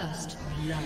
First blood.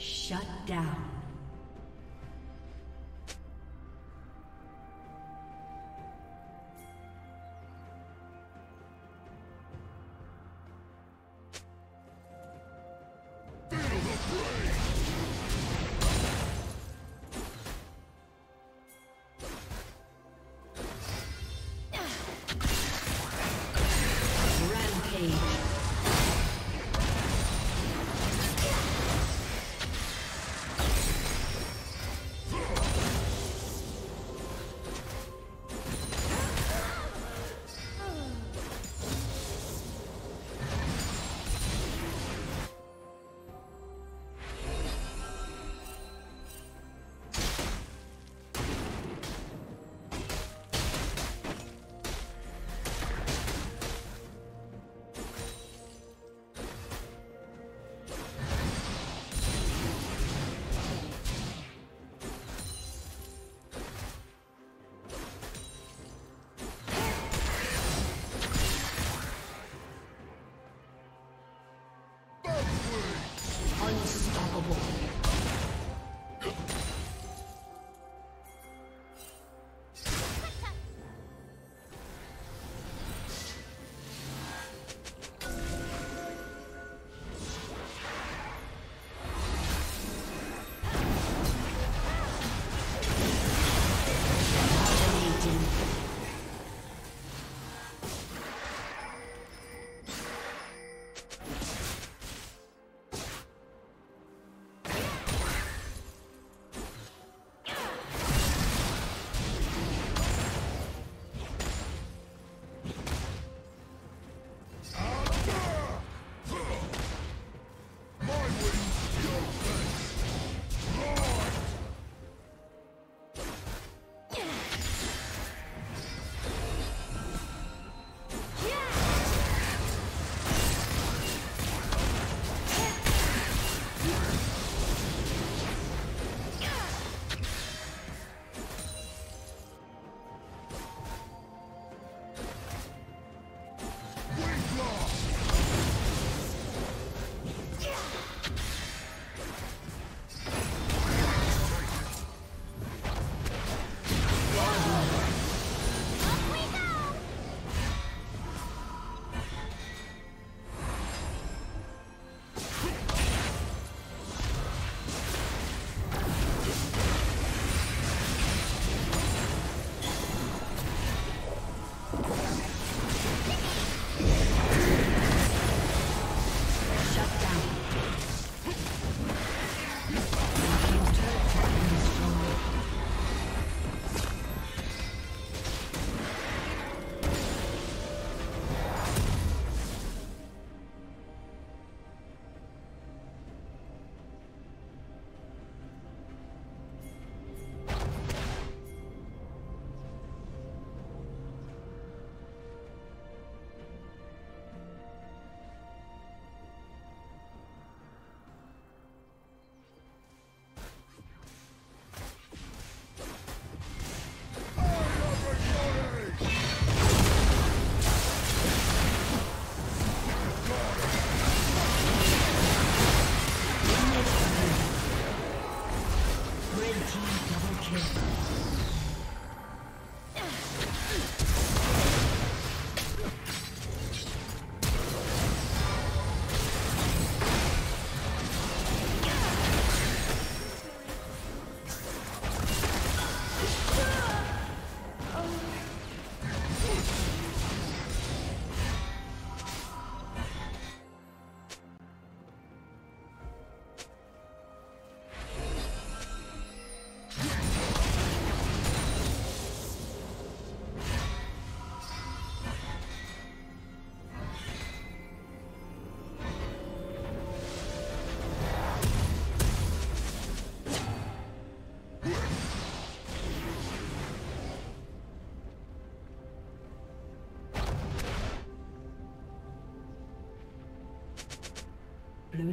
Shut down. Blue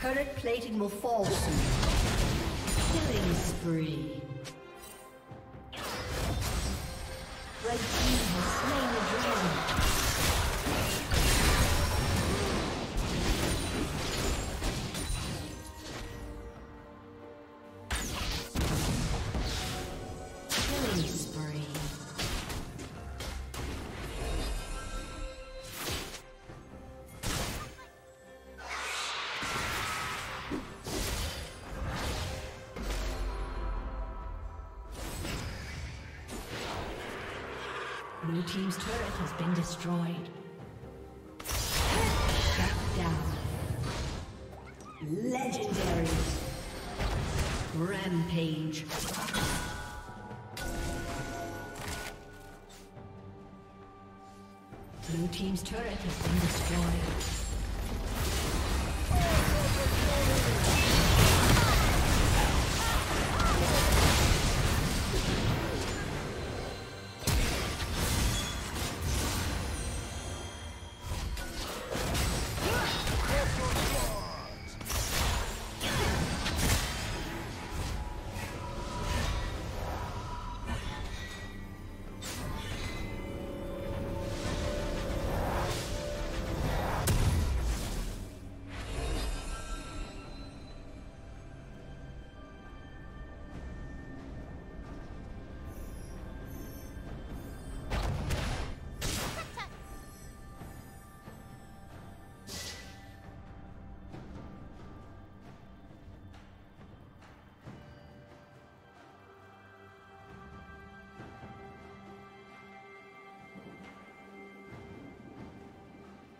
Turret plating will fall soon. Killing spree. Red team has slain the dragon. Killing spree. Blue team's turret has been destroyed. Shut down. Legendary. Rampage. Blue team's turret has been destroyed.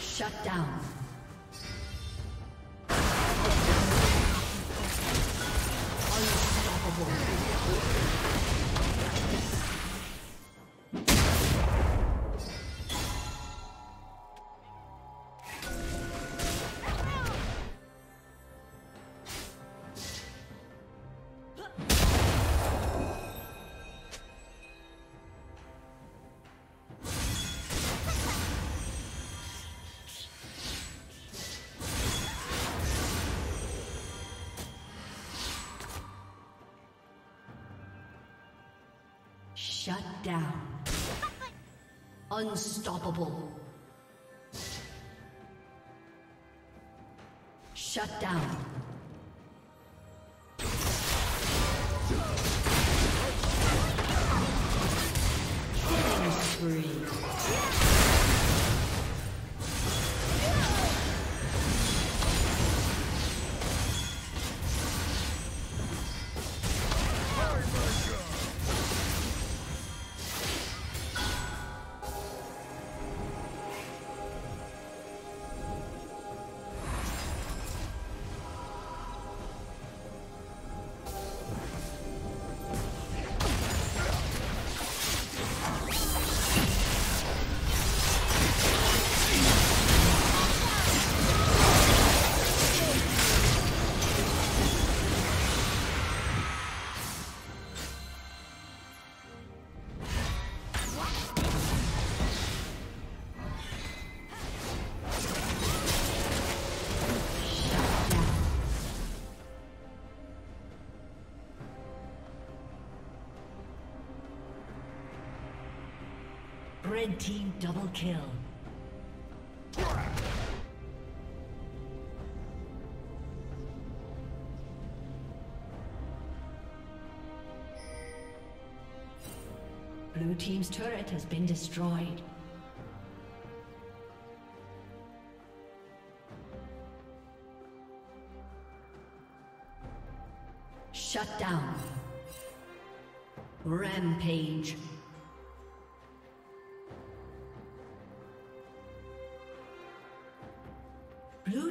Shut down. Shut down. Unstoppable. Shut down. Killing spree. Red team double kill. Blue team's turret has been destroyed. Shut down. Rampage. Blue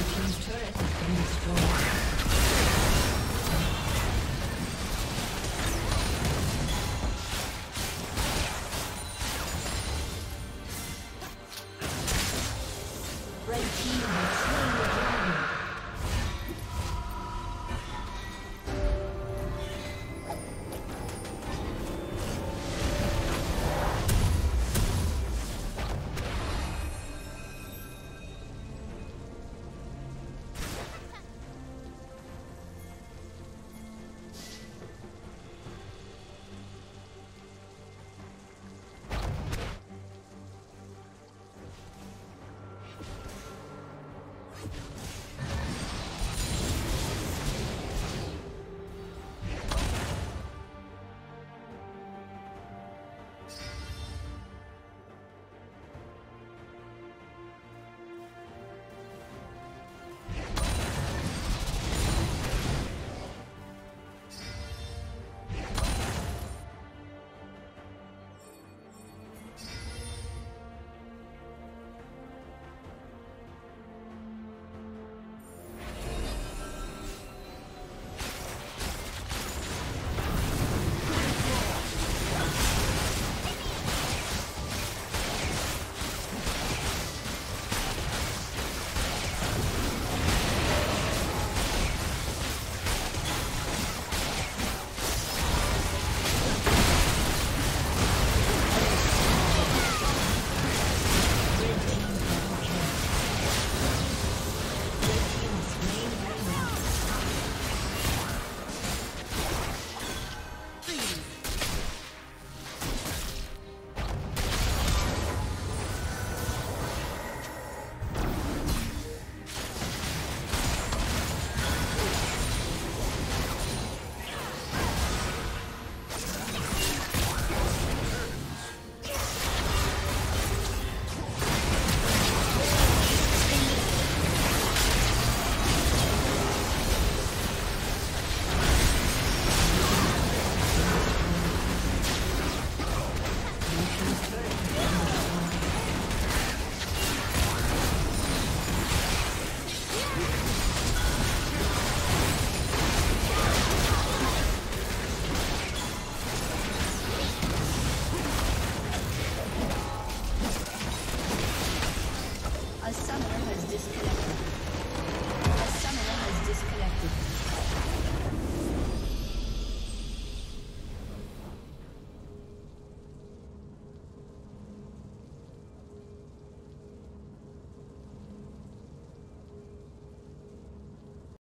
team's turret has been destroyed.